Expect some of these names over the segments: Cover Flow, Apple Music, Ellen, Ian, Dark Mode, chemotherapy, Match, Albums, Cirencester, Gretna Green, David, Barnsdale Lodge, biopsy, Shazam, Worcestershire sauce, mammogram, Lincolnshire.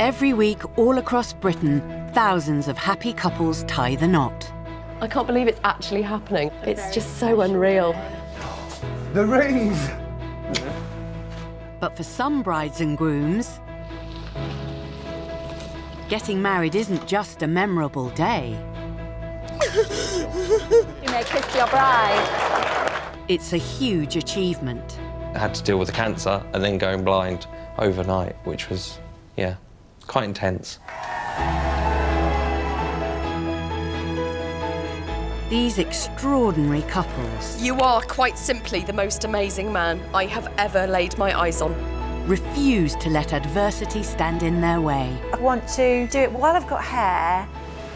Every week, all across Britain, thousands of happy couples tie the knot. I can't believe it's actually happening. It's just so unreal. The rings! But for some brides and grooms, getting married isn't just a memorable day. You may kiss your bride. It's a huge achievement. I had to deal with the cancer and then going blind overnight, which was, yeah, quite intense. These extraordinary couples. You are quite simply the most amazing man I have ever laid my eyes on. Refuse to let adversity stand in their way. I want to do it while I've got hair.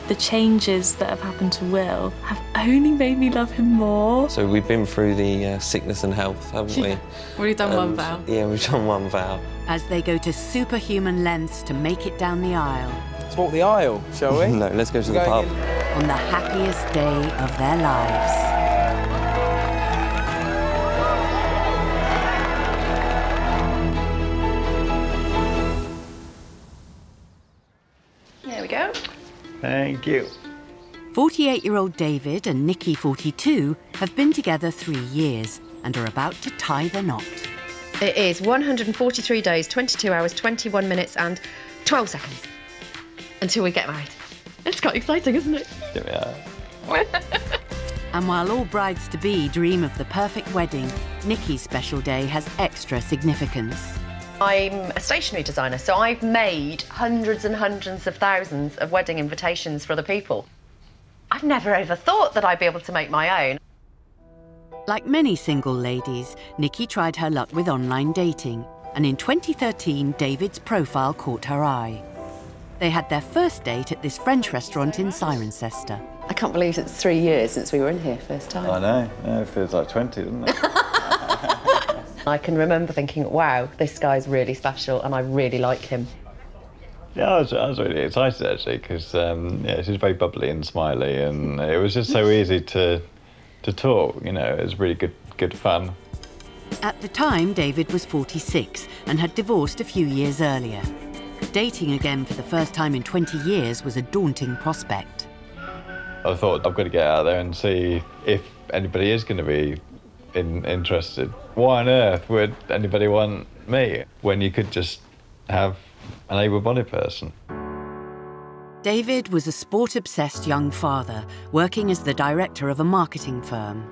The changes that have happened to Will have only made me love him more. So we've been through the sickness and health, haven't we? We've done one vow. Yeah, we've done one vow. As they go to superhuman lengths to make it down the aisle. Let's walk the aisle, shall we? No, let's go to the pub. On the happiest day of their lives. There we go. Thank you. 48-year-old David and Nikki, 42, have been together 3 years and are about to tie the knot. It is 143 days, 22 hours, 21 minutes and 12 seconds until we get married. It's quite exciting, isn't it? Here we are. And while all brides-to-be dream of the perfect wedding, Nikki's special day has extra significance. I'm a stationery designer, so I've made hundreds and hundreds of thousands of wedding invitations for other people. I've never ever thought that I'd be able to make my own. Like many single ladies, Nikki tried her luck with online dating, and in 2013, David's profile caught her eye. They had their first date at this French restaurant in Cirencester. I can't believe it's 3 years since we were in here first time. I know. Yeah, it feels like 20, doesn't it? I can remember thinking, wow, this guy's really special and I really like him. Yeah, I was really excited, actually, because yeah, she's very bubbly and smiley and it was just so easy to talk, you know. It was really good fun. At the time, David was 46 and had divorced a few years earlier. Dating again for the first time in 20 years was a daunting prospect. I thought, I've got to get out there and see if anybody is going to be interested. Why on earth would anybody want me when you could just have an able-bodied person? David was a sport-obsessed young father, working as the director of a marketing firm.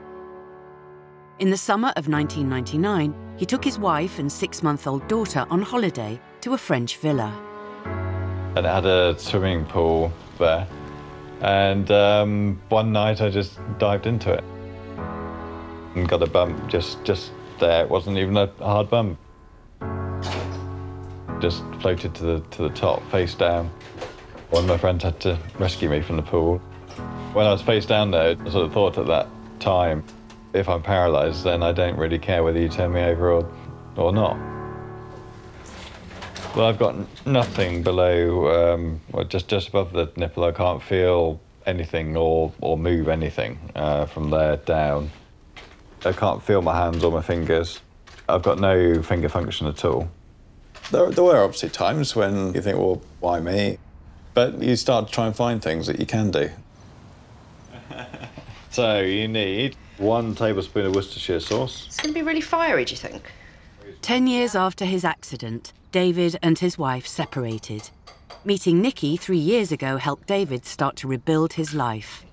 In the summer of 1999, he took his wife and six-month-old daughter on holiday to a French villa. And it had a swimming pool there, and one night I just dived into it. And got a bump just there. It wasn't even a hard bump. Just floated to the top, face down. One of my friends had to rescue me from the pool. When I was face down there, I sort of thought at that time, if I'm paralysed, then I don't really care whether you turn me over or not. Well, I've got nothing below, well, just above the nipple. I can't feel anything or move anything from there down. I can't feel my hands or my fingers. I've got no finger function at all. There were obviously times when you think, well, why me? But you start to try and find things that you can do. So you need 1 tablespoon of Worcestershire sauce. It's going to be really fiery, do you think? 10 years after his accident, David and his wife separated. Meeting Nikki 3 years ago helped David start to rebuild his life.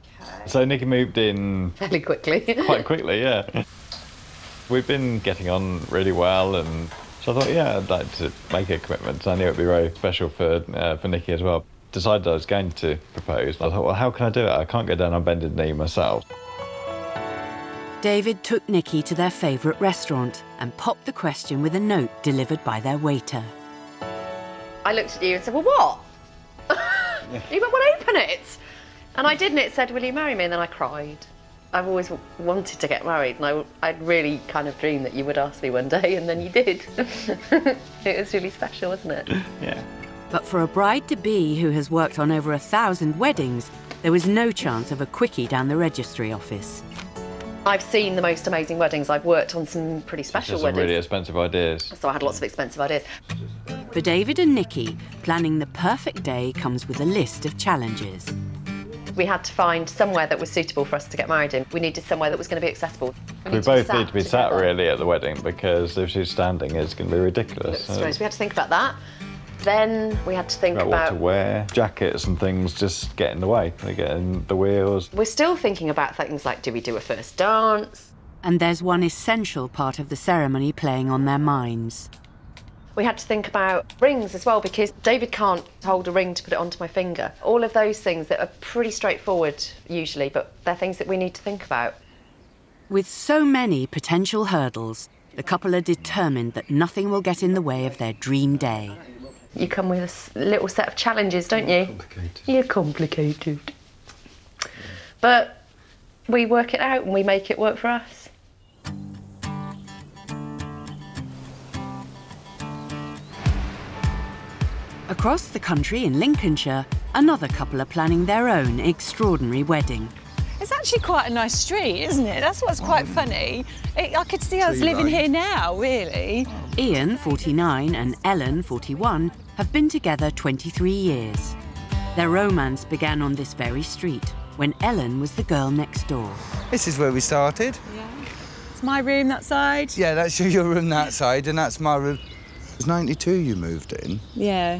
So Nikki moved in... fairly quickly. Quite quickly, yeah. We've been getting on really well, and so I thought, yeah, I'd like to make a commitment. I knew it'd be very special for Nikki as well. Decided I was going to propose. I thought, well, how can I do it? I can't go down on bended knee myself. David took Nikki to their favourite restaurant and popped the question with a note delivered by their waiter. I looked at you and said, well, what? Yeah. You went, well, open it. And I did, and it said, will you marry me? And then I cried. I've always wanted to get married, and I'd really kind of dreamed that you would ask me one day, and then you did. It was really special, wasn't it? Yeah. But for a bride-to-be who has worked on over 1,000 weddings, there was no chance of a quickie down the registry office. I've seen the most amazing weddings. I've worked on some pretty special weddings. Really expensive ideas. So I had lots of expensive ideas. For David and Nikki, planning the perfect day comes with a list of challenges. We had to find somewhere that was suitable for us to get married in. We needed somewhere that was going to be accessible. We both need to be sat, really, at the wedding, because if she's standing, it's going to be ridiculous. So we had to think about that. Then we had to think about what to wear. Jackets and things just get in the way. They get in the wheels. We're still thinking about things like, do we do a first dance? And there's one essential part of the ceremony playing on their minds. We had to think about rings as well, because David can't hold a ring to put it onto my finger. All of those things that are pretty straightforward usually, but they're things that we need to think about. With so many potential hurdles, the couple are determined that nothing will get in the way of their dream day. You come with a little set of challenges, don't you? Complicated. You're complicated. But we work it out and we make it work for us. Across the country in Lincolnshire, another couple are planning their own extraordinary wedding. It's actually quite a nice street, isn't it? That's what's quite funny. I could see us living here now, really. Ian, 49, and Ellen, 41, have been together 23 years. Their romance began on this very street when Ellen was the girl next door. This is where we started. Yeah. It's my room that side. Yeah, that's your room that side, and that's my room. It was 92 you moved in. Yeah.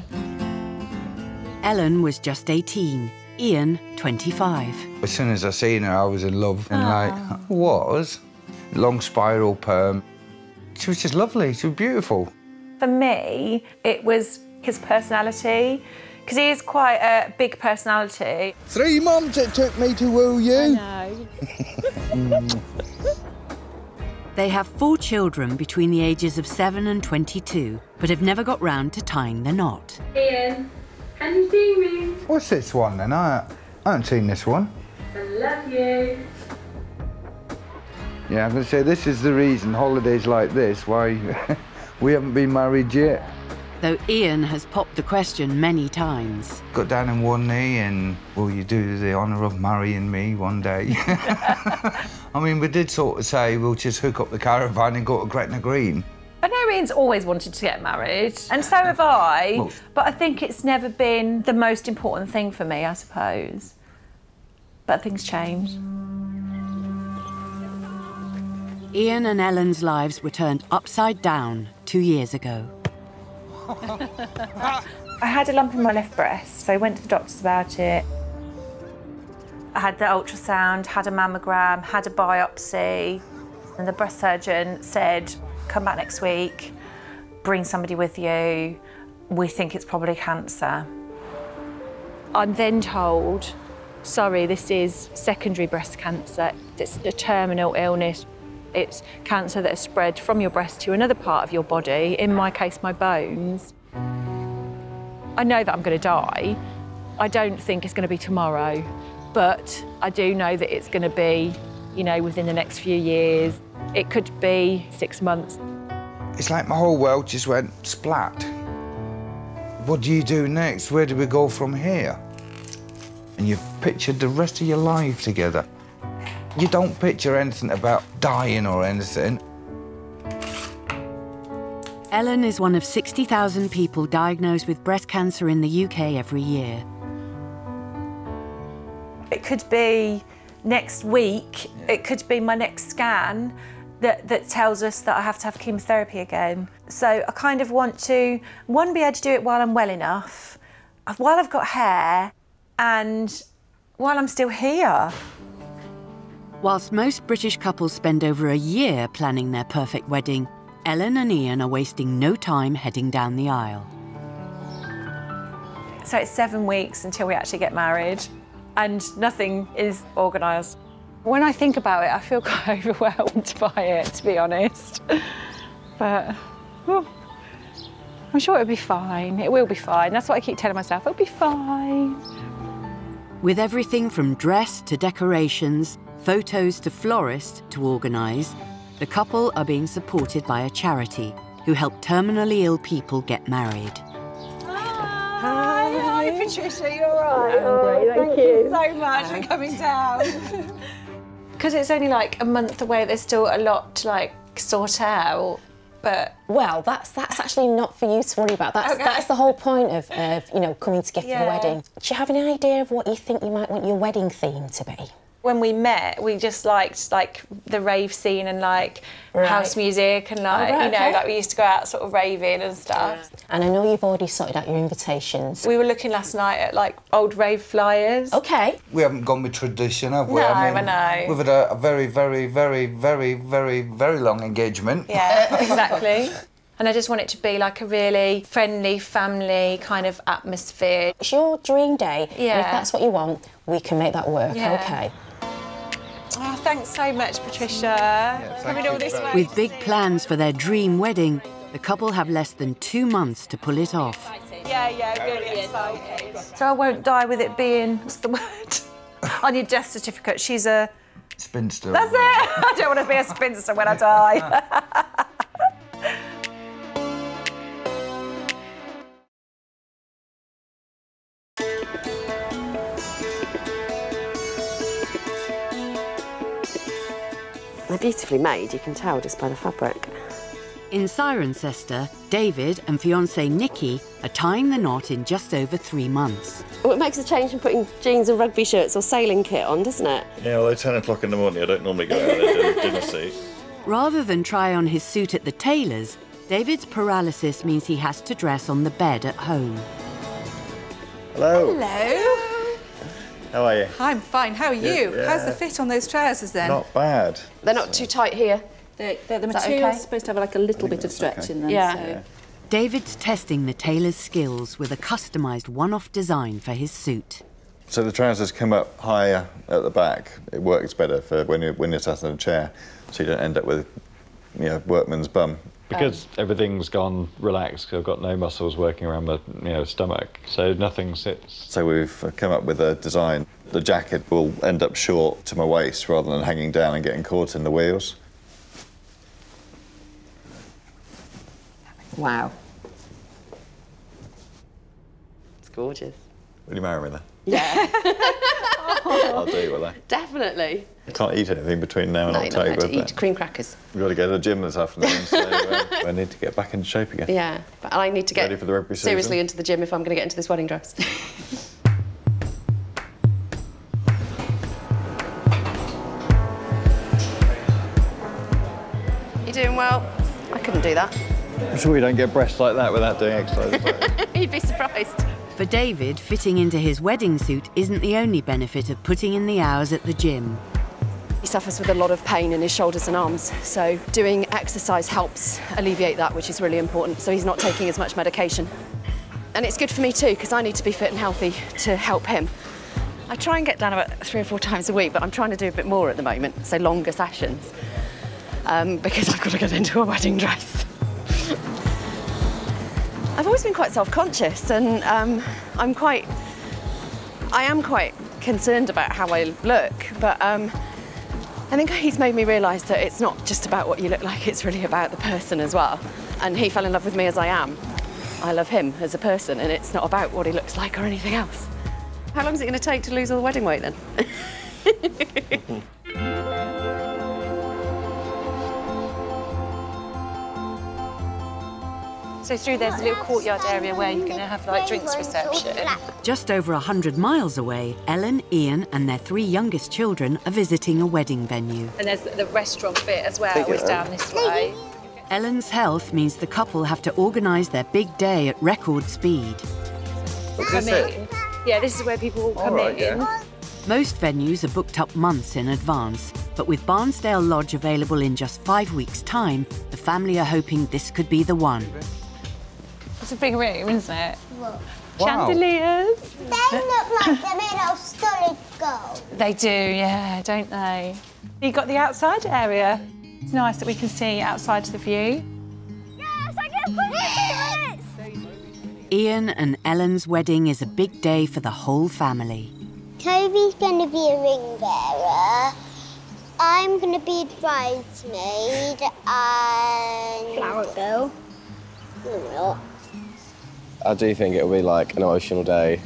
Ellen was just 18, Ian 25. As soon as I seen her, I was in love. And long spiral perm. She was just lovely, she was beautiful. For me, it was his personality, because he is quite a big personality. 3 months it took me to woo you. I know. They have 4 children between the ages of 7 and 22, but have never got round to tying the knot. Ian, can you see me? What's this one then? I haven't seen this one. I love you. Yeah, I'm going to say this is the reason holidays like this why we haven't been married yet. Though Ian has popped the question many times. Got down on one knee and, will you do the honour of marrying me one day? I mean, we did sort of say we'll just hook up the caravan and go to Gretna Green. I know Ian's always wanted to get married, and so have I, but I think it's never been the most important thing for me, I suppose. But things change. Ian and Ellen's lives were turned upside down 2 years ago. I had a lump in my left breast, so I went to the doctors about it. I had the ultrasound, had a mammogram, had a biopsy, and the breast surgeon said, come back next week, bring somebody with you, we think it's probably cancer. I'm then told, sorry, this is secondary breast cancer, it's a terminal illness. It's cancer that has spread from your breast to another part of your body, in my case, my bones. I know that I'm going to die. I don't think it's going to be tomorrow, but I do know that it's going to be, you know, within the next few years. It could be 6 months. It's like my whole world just went splat. What do you do next? Where do we go from here? And you've pictured the rest of your life together. You don't picture anything about dying or anything. Ellen is one of 60,000 people diagnosed with breast cancer in the UK every year. It could be next week, it could be my next scan that tells us that I have to have chemotherapy again. So I kind of want to, one, be able to do it while I'm well enough, while I've got hair, and while I'm still here. Whilst most British couples spend over a year planning their perfect wedding, Ellen and Ian are wasting no time heading down the aisle. So it's 7 weeks until we actually get married, and nothing is organised. When I think about it, I feel quite overwhelmed by it, to be honest. But I'm sure it'll be fine. It will be fine. That's what I keep telling myself. It'll be fine. With everything from dress to decorations, photos to florists to organise, the couple are being supported by a charity who help terminally ill people get married. Hi! Hi, Patricia, you're all right? Oh, thank you so much for coming down. Because it's only like a month away, there's still a lot to like sort out. but... Well, that's actually not for you to worry about. That's, okay. That's the whole point of you know, coming together for the wedding. Do you have any idea of what you think you might want your wedding theme to be? When we met, we just liked, like, the rave scene and, like, house music and, like, you know, like, we used to go out sort of raving and stuff. Yeah. And I know you've already sorted out your invitations. We were looking last night at, like, old rave flyers. OK. We haven't gone with tradition, have we? No, I mean, I know. We've had a very, very, very, very, very, very long engagement. Yeah, exactly. And I just want it to be like a really friendly family kind of atmosphere. It's your dream day. Yeah. And if that's what you want, we can make that work, OK? Oh, thanks so much, Patricia. Yeah, coming all this way. With big plans for their dream wedding, the couple have less than 2 months to pull it off. Yeah, yeah, really excited. So I won't die with it being, what's the word? On your death certificate, she's a... spinster. That's it! I don't want to be a spinster when I die. They're beautifully made, you can tell just by the fabric. In Cirencester, David and fiancée Nikki are tying the knot in just over 3 months. Well, it makes a change from putting jeans and rugby shirts or sailing kit on, doesn't it? Yeah, although 10 o'clock in the morning, I don't normally go out and do a dinner suit. Rather than try on his suit at the tailor's, David's paralysis means he has to dress on the bed at home. Hello. Hello. How are you? I'm fine. How are you? Yeah. How's the fit on those trousers, then? Not bad. They're not too tight here. The material's supposed to have, like, a little bit of stretch in them. Yeah. So. David's testing the tailor's skills with a customised one-off design for his suit. So the trousers come up higher at the back. It works better for when you're sat in a chair, so you don't end up with, you know, workman's bum. Because everything's gone relaxed, because I've got no muscles working around my stomach, so nothing sits. So we've come up with a design. The jacket will end up short to my waist rather than hanging down and getting caught in the wheels. Wow. It's gorgeous. Will you marry me then? Yeah. I'll do, will I? Definitely. I can't eat anything between now and October. You're not allowed to eat cream crackers. We've got to go to the gym this afternoon, so I need to get back into shape again. Yeah, but I need to get seriously into the gym if I'm going to get into this wedding dress. You doing well? I couldn't do that. I'm sure you don't get breasts like that without doing exercise. You'd be surprised. For David, fitting into his wedding suit isn't the only benefit of putting in the hours at the gym. He suffers with a lot of pain in his shoulders and arms, so doing exercise helps alleviate that, which is really important, so he's not taking as much medication. And it's good for me too, because I need to be fit and healthy to help him. I try and get down about 3 or 4 times a week, but I'm trying to do a bit more at the moment, so longer sessions, because I've got to get into a wedding dress. I've always been quite self-conscious, and I am quite concerned about how I look, but I think he's made me realise that it's not just about what you look like, it's really about the person as well. And he fell in love with me as I am. I love him as a person, and it's not about what he looks like or anything else. How long is it going to take to lose all the wedding weight, then? So through there's a little courtyard area where you're going to have, like, drinks reception. Just over 100 miles away, Ellen, Ian and their 3 youngest children are visiting a wedding venue. And there's the restaurant bit as well, is down this way. Ellen's health means the couple have to organise their big day at record speed. What's this it? Yeah, this is where people will come in. Yeah. Most venues are booked up months in advance, but with Barnsdale Lodge available in just 5 weeks' time, the family are hoping this could be the one. It's a big room, isn't it? Wow. Chandeliers. They look like they're made of solid gold. They do, yeah, don't they? You've got the outside area. It's nice that we can see outside the view. Yes, I get a put in 2 minutes! Ian and Ellen's wedding is a big day for the whole family. Toby's going to be a ring bearer. I'm going to be a bridesmaid and... flower girl. No, not. I do think it'll be, like, an emotional day.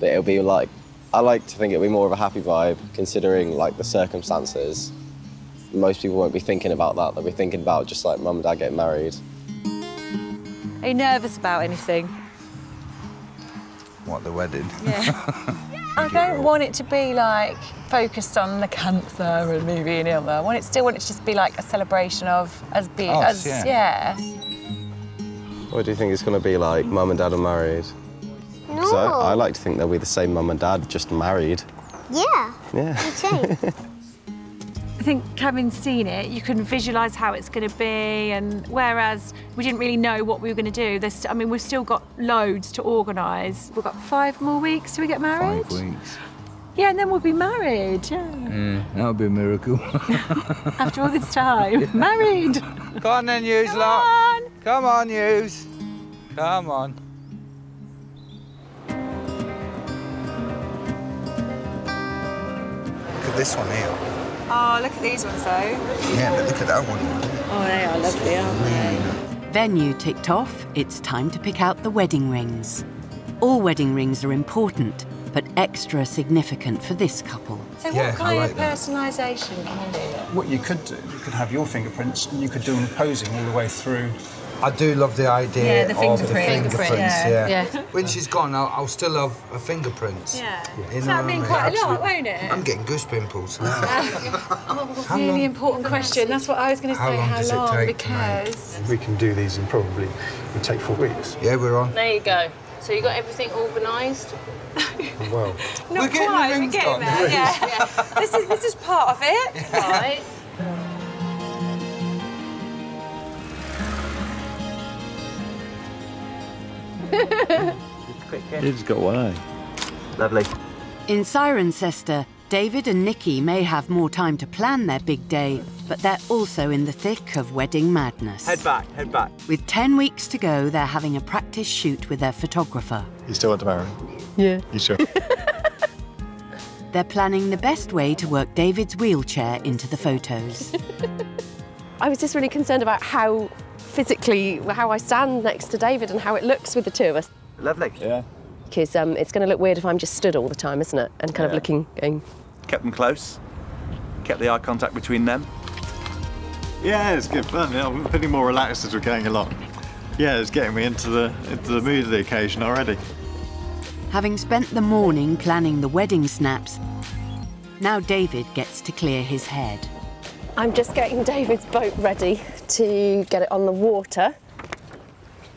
That it'll be, like... I like to think it'll be more of a happy vibe, considering, like, the circumstances. most people won't be thinking about that. They'll be thinking about just like mum and dad getting married. Are you nervous about anything? What, the wedding? Yeah. I don't want it to be like focused on the cancer and me being ill. I want it to just be like a celebration of us being us. Yeah. What do you think it's going to be like? Mum and dad are married. No. So I like to think they'll be the same mum and dad, just married. Yeah. Yeah. Me too. I think having seen it, you can visualise how it's going to be, and whereas we didn't really know what we were going to do, I mean, we've still got loads to organise. We've got 5 more weeks till we get married. 5 weeks. Yeah, and then we'll be married. Yeah. That would be a miracle. After all this time, yeah. Married. Come on then, yous lot. Come on, yous. Come on. Look at this one here. Oh, look at these ones, though. Yeah, but look at that one. Oh, they are lovely, aren't they? Venue ticked off, it's time to pick out the wedding rings. All wedding rings are important, but extra significant for this couple. So what kind of personalisation can you do? What you could do, you could have your fingerprints and you could do them posing all the way through. I do love the idea of the fingerprints. When she's gone, I'll still have her fingerprints. Yeah. That'll mean quite a lot, won't it? I'm getting goose pimples now. Oh, really important question. That's what I was going to say. How long does it take? Because we can do these in probably, it'll take 4 weeks. Yeah, we're on. There you go. So you got everything organised? Well, not quite. We're getting there. Yeah. This is part of it. Yeah. Right. It's got away. Lovely. In Cirencester, David and Nikki may have more time to plan their big day, but they're also in the thick of wedding madness. Head back, head back. With 10 weeks to go, they're having a practice shoot with their photographer. You still want to marry me? Yeah. You sure? They're planning the best way to work David's wheelchair into the photos. I was just really concerned about how physically, how I stand next to David and how it looks with the two of us. Lovely. Yeah. Because it's going to look weird if I'm just stood all the time, isn't it? And kind of looking, going... Kept them close. Kept the eye contact between them. Yeah, it's good fun. Yeah, I'm feeling more relaxed as we're going along. Yeah, it's getting me into the mood of the occasion already. Having spent the morning planning the wedding snaps, now David gets to clear his head. I'm just getting David's boat ready to get it on the water.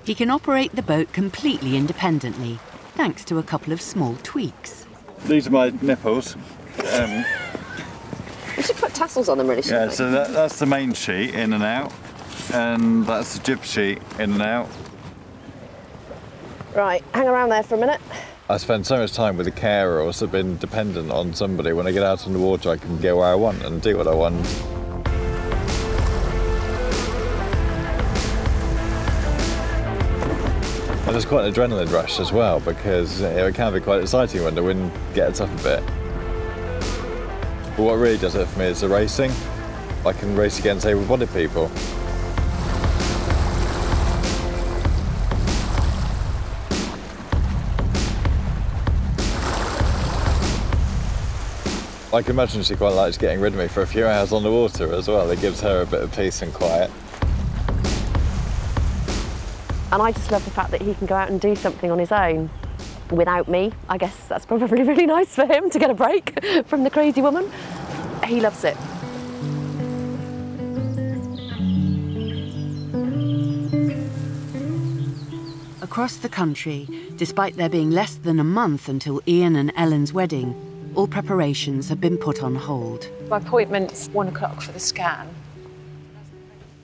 He can operate the boat completely independently, thanks to a couple of small tweaks. These are my nipples. We should put tassels on them, really, shouldn't we? Yeah, so that's the main sheet, in and out, and that's the jib sheet, in and out. Right, hang around there for a minute. I spend so much time with a carer or been dependent on somebody. When I get out on the water, I can go where I want and do what I want. And there's quite an adrenaline rush as well, because it can be quite exciting when the wind gets up a bit. But what really does it for me is the racing. I can race against able-bodied people. I can imagine she quite likes getting rid of me for a few hours on the water as well. It gives her a bit of peace and quiet. And I just love the fact that he can go out and do something on his own without me. I guess that's probably really nice for him to get a break from the crazy woman. He loves it. Across the country, despite there being less than a month until Ian and Ellen's wedding, all preparations have been put on hold. My appointment's 1 o'clock for the scan.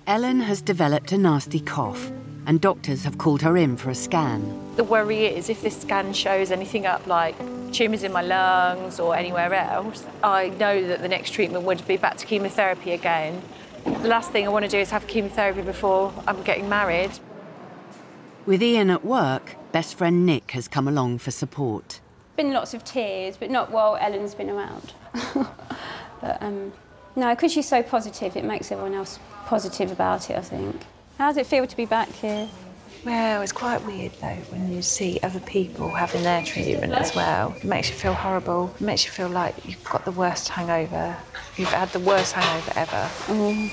Ellen has developed a nasty cough, and doctors have called her in for a scan. The worry is if this scan shows anything up, like tumours in my lungs or anywhere else, I know that the next treatment would be back to chemotherapy again. The last thing I want to do is have chemotherapy before I'm getting married. With Ian at work, best friend Nick has come along for support. Been lots of tears, but not while Ellen's been around. But no, because she's so positive, it makes everyone else positive about it, I think. How does it feel to be back here? Well, it's quite weird though when you see other people having their treatment as well. It makes you feel horrible. It makes you feel like you've got the worst hangover. You've had the worst hangover ever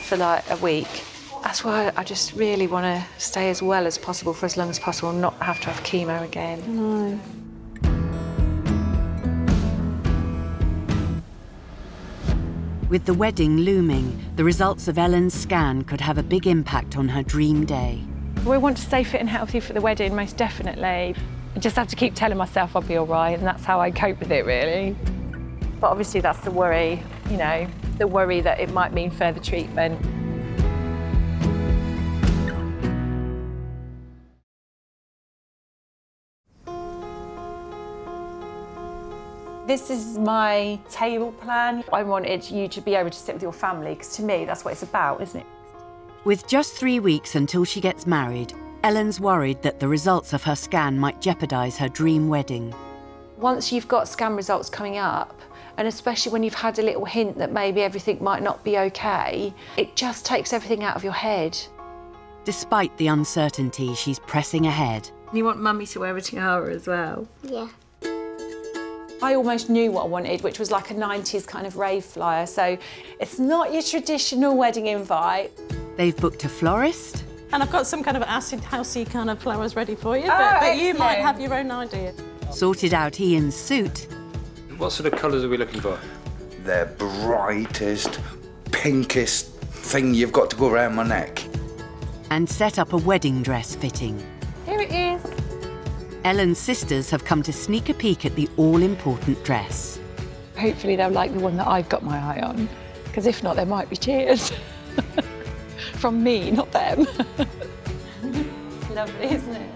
for like a week. That's why I just really want to stay as well as possible for as long as possible and not have to have chemo again. No. With the wedding looming, the results of Ellen's scan could have a big impact on her dream day. We want to stay fit and healthy for the wedding, most definitely. I just have to keep telling myself I'll be all right, and that's how I cope with it, really. But obviously that's the worry, you know, the worry that it might mean further treatment. This is my table plan. I wanted you to be able to sit with your family, because to me, that's what it's about, isn't it? With just 3 weeks until she gets married, Ellen's worried that the results of her scan might jeopardise her dream wedding. Once you've got scan results coming up, and especially when you've had a little hint that maybe everything might not be okay, it just takes everything out of your head. Despite the uncertainty, she's pressing ahead. You want Mummy to wear a tiara as well? Yeah. I almost knew what I wanted, which was like a 90s kind of rave flyer, so it's not your traditional wedding invite. They've booked a florist. And I've got some kind of acid housey kind of flowers ready for you, but you might have your own idea. Sorted out Ian's suit. What sort of colours are we looking for? The brightest, pinkest thing you've got to go around my neck. And set up a wedding dress fitting. Here it is. Ellen's sisters have come to sneak a peek at the all-important dress. Hopefully they'll like the one that I've got my eye on, because if not, there might be tears. From me, not them. Lovely, isn't it?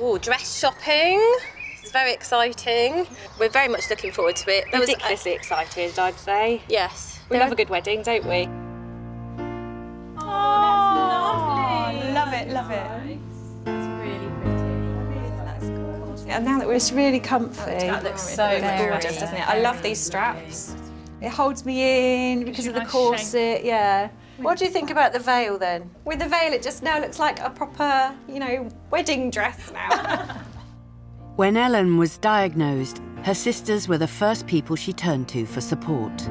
Oh, dress shopping. It's very exciting. We're very much looking forward to it. Ridiculously excited, I'd say. Yes. We love a good wedding, don't we? Oh, that's lovely. Love it, love it. And now that it's really comfy. That looks so gorgeous, doesn't it? I love these straps. It holds me in because of the corset, yeah. What do you think about the veil then? With the veil, it just now looks like a proper, you know, wedding dress now. When Ellen was diagnosed, her sisters were the first people she turned to for support.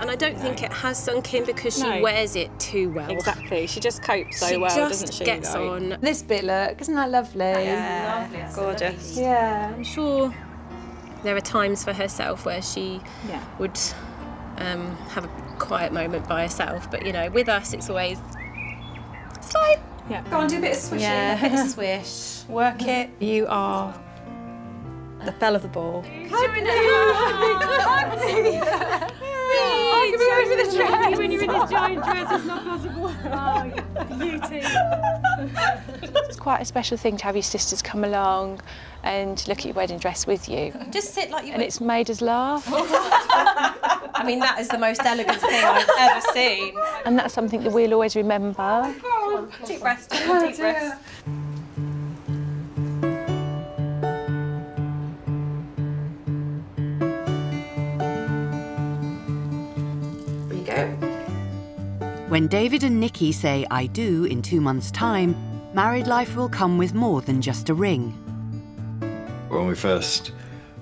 And I don't think it has sunk in because she wears it too well. Exactly. She just copes so well, doesn't she? She just gets on. This bit, look, isn't that lovely? Yeah, lovely. It's gorgeous. Yeah. I'm sure there are times for herself where she would have a quiet moment by herself, but, you know, with us, it's always... It's like... Yeah. Go on, do a bit of swishing. Yeah, a bit of swish. Work it. You are the belle of the ball. I can be with the dress. When you're in this giant dress, it's not possible. Oh, you too. It's quite a special thing to have your sisters come along and look at your wedding dress with you. Just sit like you. And it's made us laugh. I mean, that is the most elegant thing I've ever seen. And that's something that we'll always remember. Oh, deep breaths, deep breaths. When David and Nikki say "I do" in 2 months' time, married life will come with more than just a ring. When we first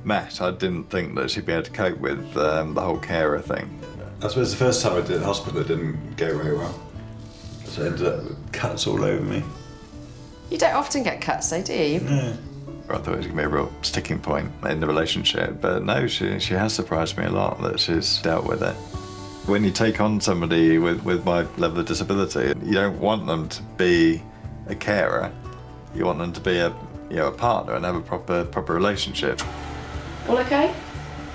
met, I didn't think that she'd be able to cope with the whole carer thing. I suppose the first time I did hospital, it didn't go very well. So I ended up with cuts all over me. You don't often get cuts, though, do you? No. I thought it was going to be a real sticking point in the relationship, but no, she has surprised me a lot that she's dealt with it. When you take on somebody with my level of disability, you don't want them to be a carer. You want them to be a, you know, a partner and have a proper relationship. All okay?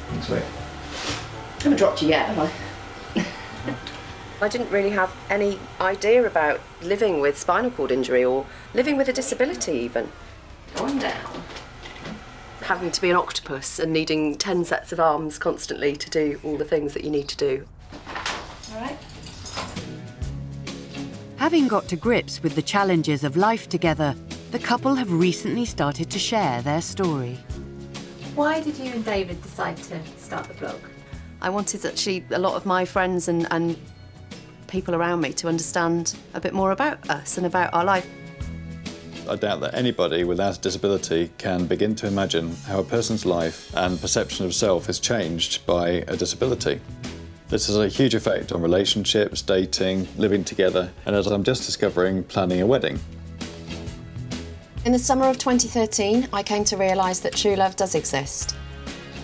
Thanks, mate. I haven't dropped you yet, have I? I didn't really have any idea about living with spinal cord injury or living with a disability even. Going down. Having to be an octopus and needing 10 sets of arms constantly to do all the things that you need to do. All right. Having got to grips with the challenges of life together, the couple have recently started to share their story. Why did you and David decide to start the blog? I wanted actually a lot of my friends and people around me to understand a bit more about us and about our life. I doubt that anybody without a disability can begin to imagine how a person's life and perception of self is changed by a disability. This has a huge effect on relationships, dating, living together, and as I'm just discovering, planning a wedding. In the summer of 2013, I came to realise that true love does exist.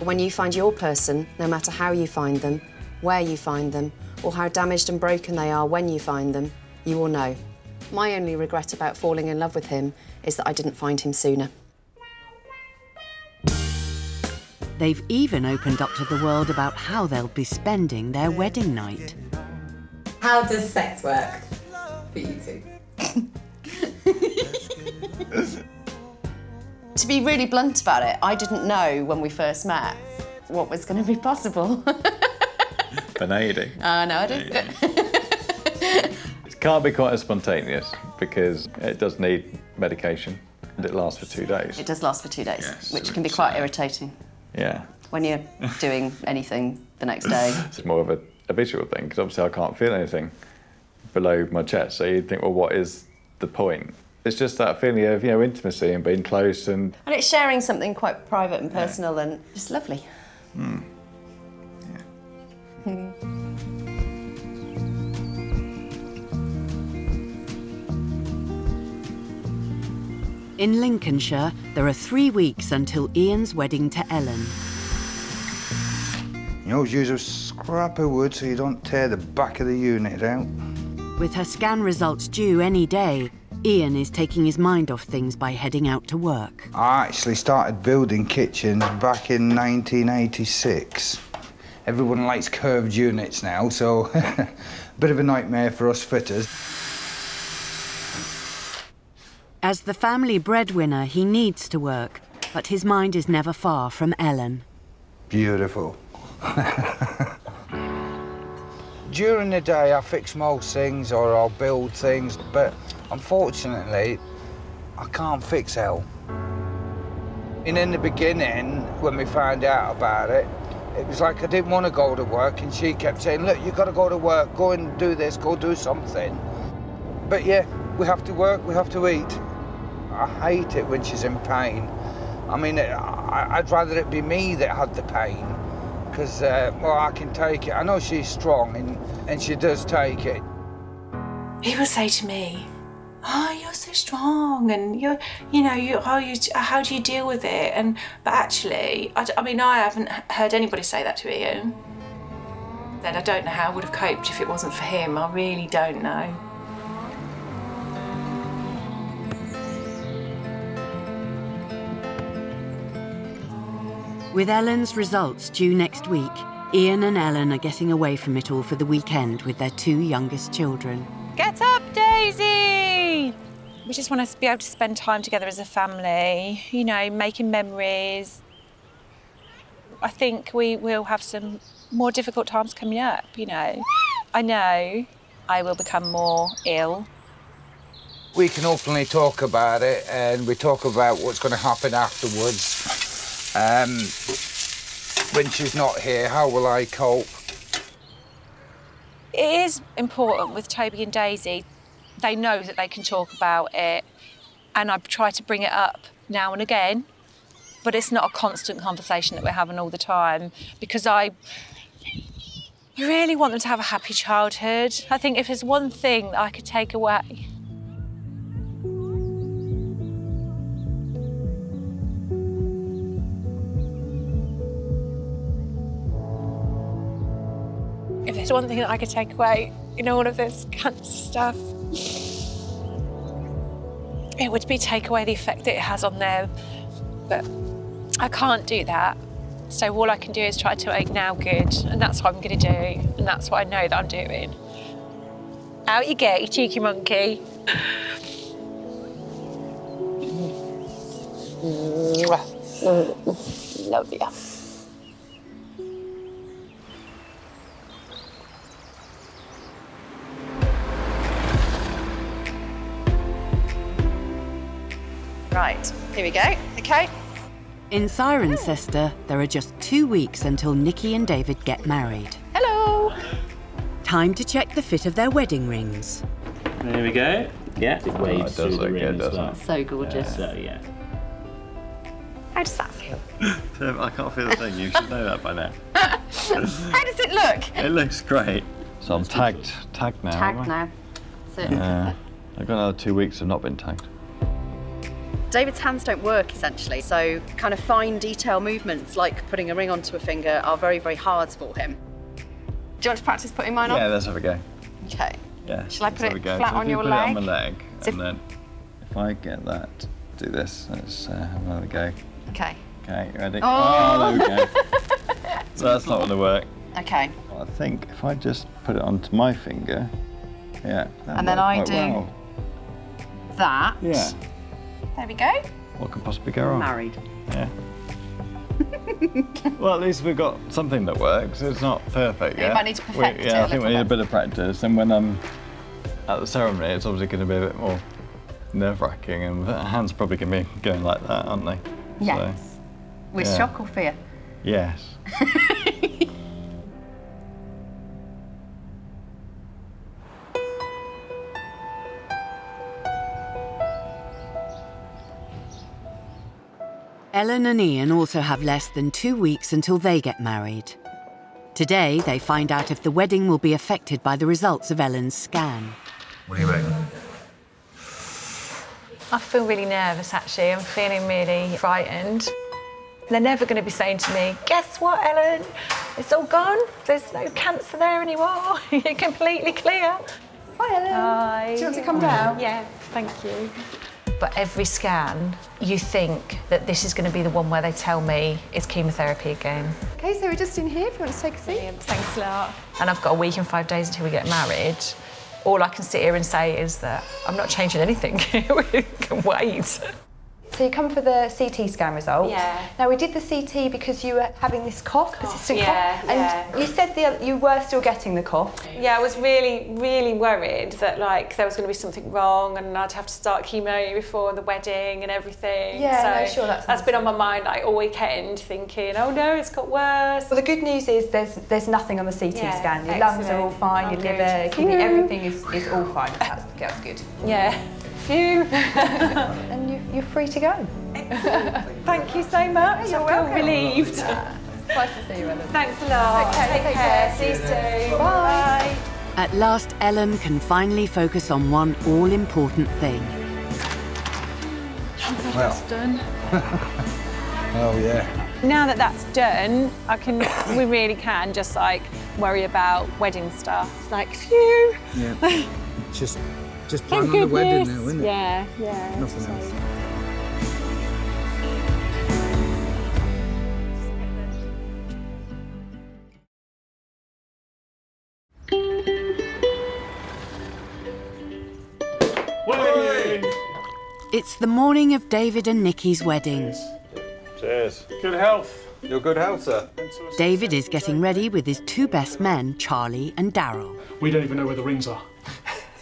When you find your person, no matter how you find them, where you find them, or how damaged and broken they are when you find them, you will know. My only regret about falling in love with him is that I didn't find him sooner. They've even opened up to the world about how they'll be spending their wedding night. How does sex work for you two? To be really blunt about it, I didn't know when we first met what was going to be possible. But now you do. No, I didn't. It can't be quite as spontaneous because it does need medication and it lasts for 2 days. It does last for 2 days, yes, which can be quite irritating. Yeah. When you're doing anything the next day. It's more of a visual thing because obviously I can't feel anything below my chest, so you'd think, well, what is the point? It's just that feeling of, you know, intimacy and being close and... And it's sharing something quite private and personal, yeah, and just lovely. Mm. Yeah. In Lincolnshire, there are 3 weeks until Ian's wedding to Ellen. You always use a scrap of wood so you don't tear the back of the unit out. With her scan results due any day, Ian is taking his mind off things by heading out to work. I actually started building kitchens back in 1986. Everyone likes curved units now, so a bit of a nightmare for us fitters. As the family breadwinner, he needs to work, but his mind is never far from Ellen. Beautiful. During the day, I fix most things or I'll build things, but unfortunately, I can't fix Elle. And in the beginning, when we found out about it, it was like I didn't want to go to work, and she kept saying, look, you've got to go to work, go and do this, go do something. But yeah, we have to work, we have to eat. I hate it when she's in pain. I mean, I'd rather it be me that had the pain, because, well, I can take it. I know she's strong, and she does take it. People say to me, oh, you're so strong, and you're, you know, how do you deal with it? And but actually, I mean, I haven't heard anybody say that to Ian. Then I don't know how I would have coped if it wasn't for him. I really don't know. With Ellen's results due next week, Ian and Ellen are getting away from it all for the weekend with their 2 youngest children. Get up, Daisy! We just want to be able to spend time together as a family, you know, making memories. I think we will have some more difficult times coming up, you know. I know I will become more ill. We can openly talk about it, and we talk about what's going to happen afterwards. When she's not here, how will I cope? It is important with Toby and Daisy. They know that they can talk about it, and I try to bring it up now and again, but it's not a constant conversation that we're having all the time, because I really want them to have a happy childhood. I think if there's one thing that I could take away... If there's one thing that I could take away, you know, all of this cancer stuff, it would be take away the effect that it has on them. But I can't do that. So all I can do is try to make now good, and that's what I'm going to do, and that's what I know that I'm doing. Out you get, you cheeky monkey. Love you. Right, here we go, okay. In Cirencester, there are just 2 weeks until Nikki and David get married. Hello. Time to check the fit of their wedding rings. There we go. Yeah, it wades through the rim as well. So gorgeous. So yeah. How does that feel? I can't feel a thing. You should know that by now. How does it look? It looks great. So I'm tagged now. Tagged now. Yeah. I've got another 2 weeks of not been tagged. David's hands don't work essentially, so kind of fine detail movements like putting a ring onto a finger are very, very hard for him. Do you want to practice putting mine on? Yeah, let's have a go. Okay. Yeah. Shall I put it flat on your leg? Put it on my leg, and then if I get that, do this. Let's have another go. Okay. Okay, ready? Oh, there we go. So that's not going to work. Okay. I think if I just put it onto my finger, yeah. And then I do that. Yeah. There we go. What could possibly go wrong? Married. Yeah. Well, at least we've got something that works. It's not perfect yet. We might need to perfect it. Yeah, I think we need a bit of practice. And when I'm at the ceremony, it's obviously going to be a bit more nerve-wracking, and the hands probably going to be going like that, aren't they? Yes. So, with shock or fear? Yes. Ellen and Ian also have less than 2 weeks until they get married. Today, they find out if the wedding will be affected by the results of Ellen's scan. What do you reckon? I feel really nervous, actually. I'm feeling really frightened. They're never going to be saying to me, guess what, Ellen? It's all gone. There's no cancer there anymore. You're completely clear. Hi, Ellen. Hi. Do you want to come down? Yeah, thank you. But every scan, you think that this is going to be the one where they tell me it's chemotherapy again. OK, so we're just in here if you want to take a seat. Brilliant. Thanks a lot. And I've got a week and 5 days until we get married. All I can sit here and say is that I'm not changing anything. We can wait. So you come for the CT scan results. Yeah. Now, we did the CT because you were having this cough, persistent cough. And you said you were still getting the cough. Yeah, I was really, really worried that, like, there was going to be something wrong and I'd have to start chemo before the wedding and everything. Yeah, so no, sure, that's been on my mind, like, all weekend, thinking, oh, no, it's got worse. Well, the good news is there's nothing on the CT scan. Your lungs are all fine, your liver, kidney, everything is all fine. That's good. Yeah. And you're free to go. Thank you so much. You're welcome. Relieved. Nice to see you, Ellen. Thanks a lot. Okay, take care. See you soon. Bye. At last, Ellen can finally focus on one all-important thing. Oh, that's done. Oh yeah. Now that that's done, we really can just like worry about wedding stuff. It's like, phew. Yeah. Just plan on the wedding now, isn't it? Yeah, yeah. Nothing else. It's the morning of David and Nikki's wedding. Cheers. Good health. Your good health, sir. David is getting ready with his two best men, Charlie and Daryl. We don't even know where the rings are.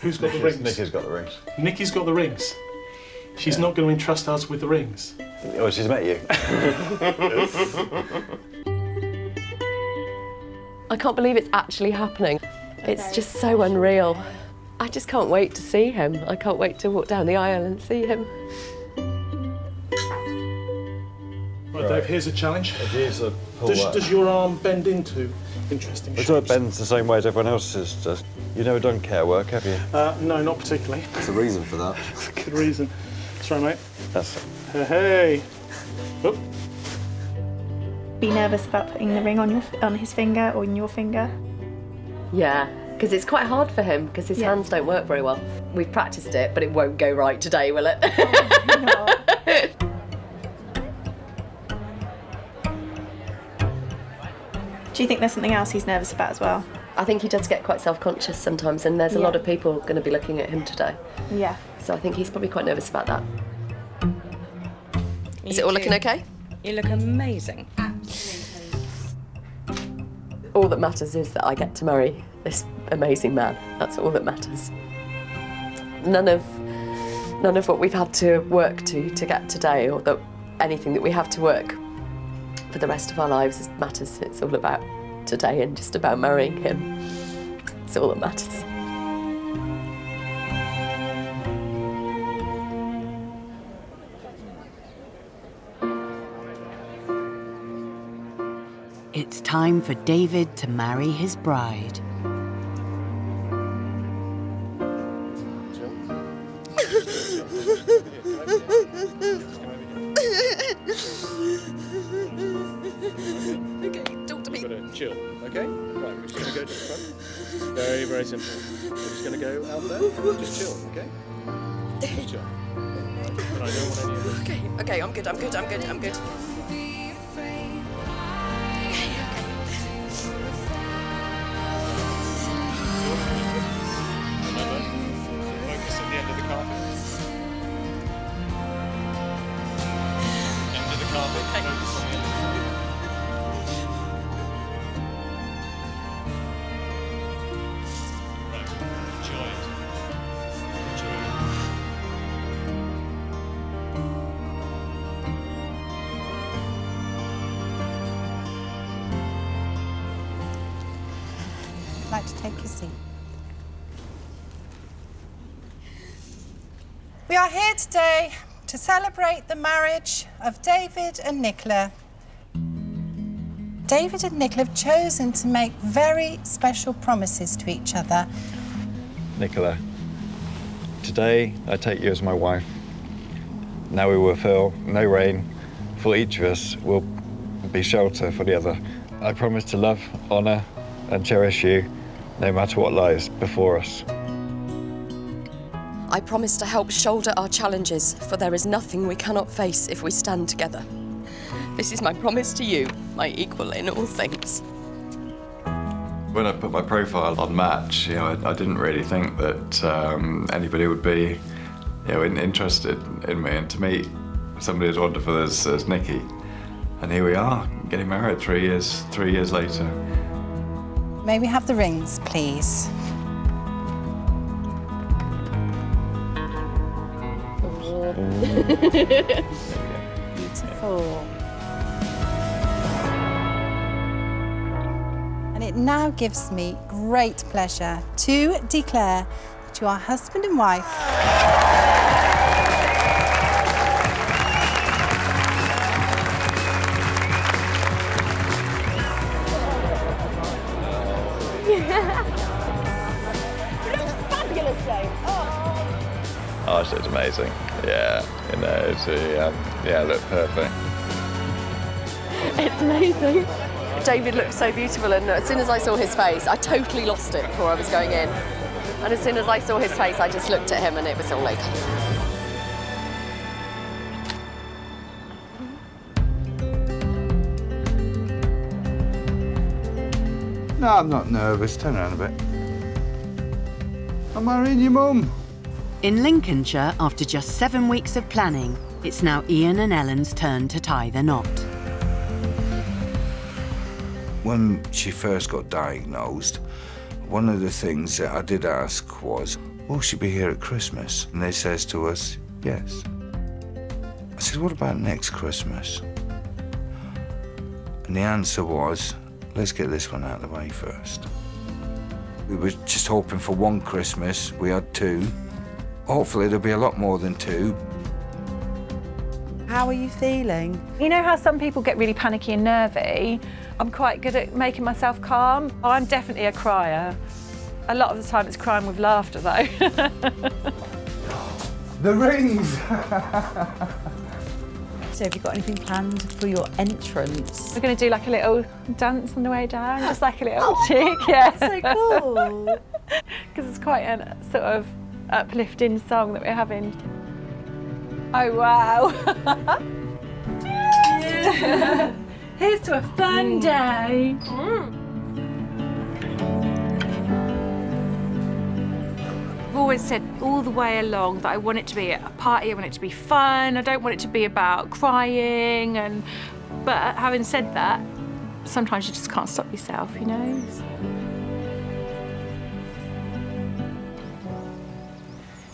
Who's got the rings? Nikki's got the rings. Nikki's got the rings. She's not going to entrust us with the rings. Oh, she's met you. I can't believe it's actually happening. It's just so unreal. I just can't wait to see him. I can't wait to walk down the aisle and see him. Right, Dave, here's a challenge. Does your arm bend into interesting shapes? It bends the same way as everyone else's does. You've never done care work, have you? No, not particularly. There's a reason for that. That's a good reason. Sorry, mate. That's it. Hey. Oop. Be nervous about putting the ring on his finger or in your finger? Yeah, because it's quite hard for him because his hands don't work very well. We've practiced it, but it won't go right today, will it? Oh, no. Do you think there's something else he's nervous about as well? I think he does get quite self-conscious sometimes, and there's a lot of people going to be looking at him today. Yeah. So I think he's probably quite nervous about that. Is it all looking okay? You look amazing. Absolutely. All that matters is that I get to marry this amazing man. That's all that matters. None of what we've had to work to get today, or that anything that we have to work for the rest of our lives matters. It's all about today and just about marrying him. It's all that matters. It's time for David to marry his bride. Okay, talk to me. You've got to chill, okay? Right, we're just going to go to the front. Very, very simple. We're just going to go out there and just chill, okay? Just chill. But I don't want any of this. Okay, okay, I'm good. To take your seat. We are here today to celebrate the marriage of David and Nicola. David and Nicola have chosen to make very special promises to each other. Nicola, today I take you as my wife. Now we will feel no rain, for each of us will be shelter for the other. I promise to love, honour and cherish you no matter what lies before us. I promise to help shoulder our challenges, for there is nothing we cannot face if we stand together. This is my promise to you, my equal in all things. When I put my profile on Match, you know, I didn't really think that anybody would be, you know, interested in me. And to meet somebody as wonderful as Nikki, and here we are, getting married three years later. May we have the rings, please? Beautiful. And it now gives me great pleasure to declare that you are husband and wife. Oh, it's amazing. Yeah, you know, it's yeah, look perfect. It's amazing. David looked so beautiful, and as soon as I saw his face, I totally lost it before I was going in. And as soon as I saw his face, I just looked at him, and it was all like. No, I'm not nervous. Turn around a bit. I'm marrying your mum. In Lincolnshire, after just 7 weeks of planning, it's now Ian and Ellen's turn to tie the knot. When she first got diagnosed, one of the things that I did ask was, will she be here at Christmas? And they says to us, yes. I said, what about next Christmas? And the answer was, let's get this one out of the way first. We were just hoping for one Christmas, we had two. Hopefully, there'll be a lot more than two. How are you feeling? You know how some people get really panicky and nervy? I'm quite good at making myself calm. Oh, I'm definitely a crier. A lot of the time, it's crying with laughter, though. The rings! So have you got anything planned for your entrance? We're going to do, like, a little dance on the way down, just like a little jig, yeah. That's so cool! Because it's quite a sort of uplifting song that we're having. Oh, wow. Yeah. Here's to a fun day. I've always said all the way along that I want it to be a party, I want it to be fun, I don't want it to be about crying, and but having said that, sometimes you just can't stop yourself, you know?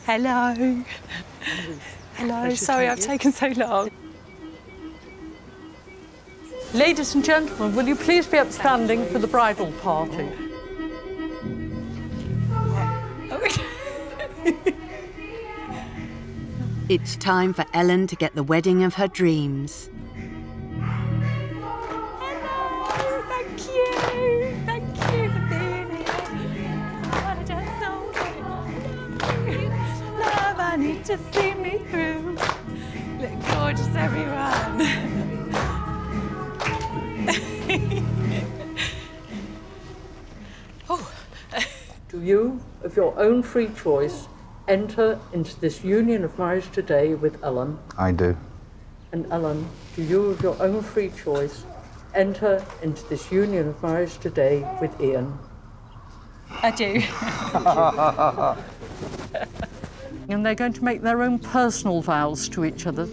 Hello. Hello, sorry I've taken so long. Ladies and gentlemen, will you please be upstanding for the bridal party? It's time for Ellen to get the wedding of her dreams. Hello. to see me through. You look gorgeous, everyone. Oh. Do you, of your own free choice, enter into this union of marriage today with Ellen? I do. And Ellen, do you, of your own free choice, enter into this union of marriage today with Ian? I do. And they're going to make their own personal vows to each other.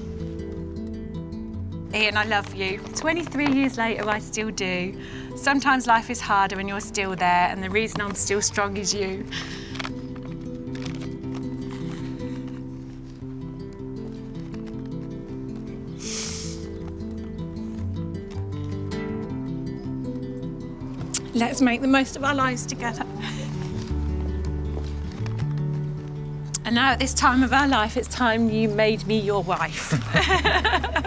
Ian, I love you. 23 years later, I still do. Sometimes life is harder and you're still there, and the reason I'm still strong is you. Let's make the most of our lives together. And now, at this time of our life, it's time you made me your wife. Yeah.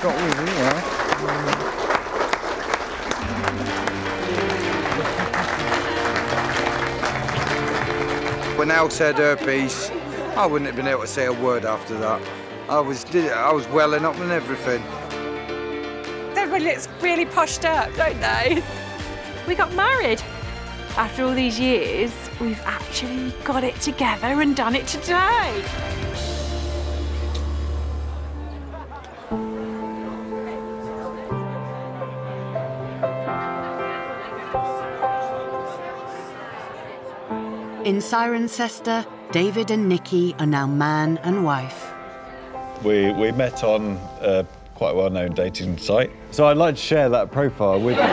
Got with me, yeah. When Elle said her piece, I wouldn't have been able to say a word after that. I was welling up and everything. Everyone looks really poshed up, don't they? We got married. After all these years, we've actually got it together and done it today. In Cirencester, David and Nikki are now man and wife. We met on quite a well-known dating site, so I'd like to share that profile with you.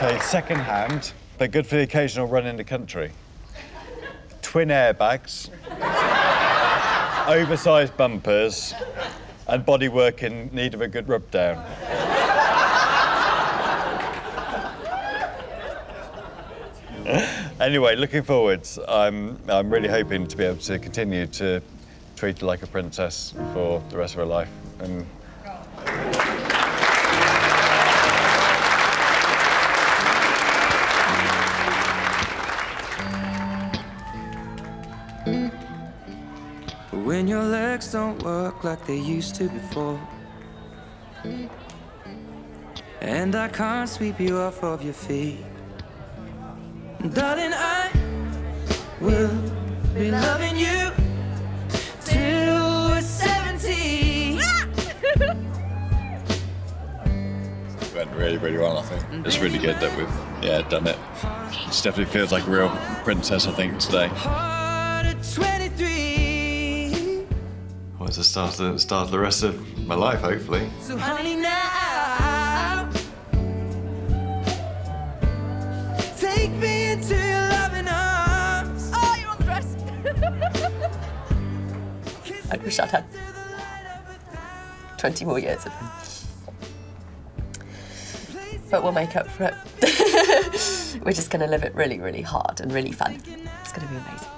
Okay, second-hand, they're good for the occasional run in the country. Twin airbags, oversized bumpers, and bodywork in need of a good rub-down. Anyway, looking forwards, I'm really hoping to be able to continue to treated like a princess for the rest of her life. And when your legs don't work like they used to before, and I can't sweep you off of your feet, darling, I will be loving you. Went really well, I think. Mm-hmm. It's really good that we've done it. It definitely feels like a real princess, I think, today. Well, it's the start of the rest of my life, hopefully. So honey, now take me into your loving arms. Oh, you're on the rest. I wish I'd had 20 more years of him. But we'll make up for it. We're just going to live it really, really hard and really fun. It's going to be amazing.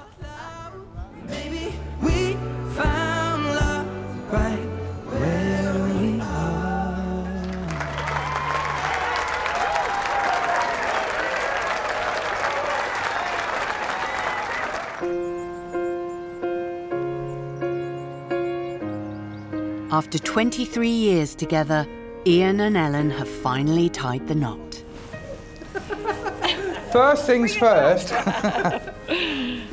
Baby, we found love right where we are. After 23 years together, Ian and Ellen have finally tied the knot. First things first.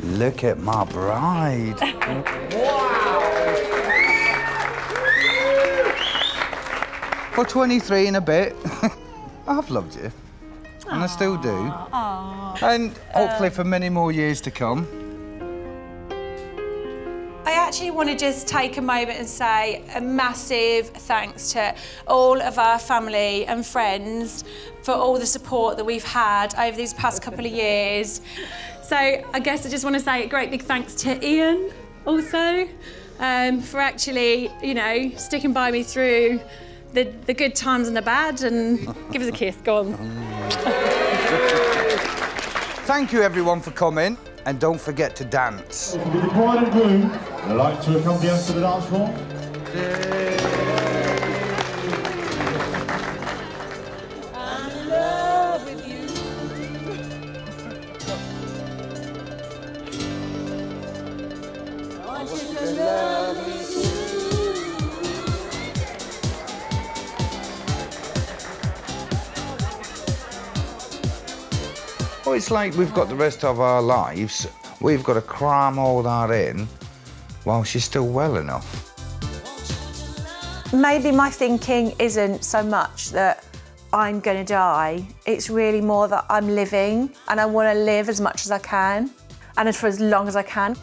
Look at my bride. Wow! For 23 and a bit, I've loved you. Aww. And I still do. Aww. And hopefully for many more years to come. I actually want to just take a moment and say a massive thanks to all of our family and friends for all the support that we've had over these past couple of years. So I guess I just want to say a great big thanks to Ian also for actually, you know, sticking by me through the good times and the bad, and give us a kiss, go on. Thank you everyone for coming. And don't forget to dance. It will be the bride and groom. I'd like to accompany us to the dance floor. I'm in love with you. it's like we've got the rest of our lives, we've got to cram all that in while she's still well enough. Maybe my thinking isn't so much that I'm going to die. It's really more that I'm living and I want to live as much as I can and for as long as I can.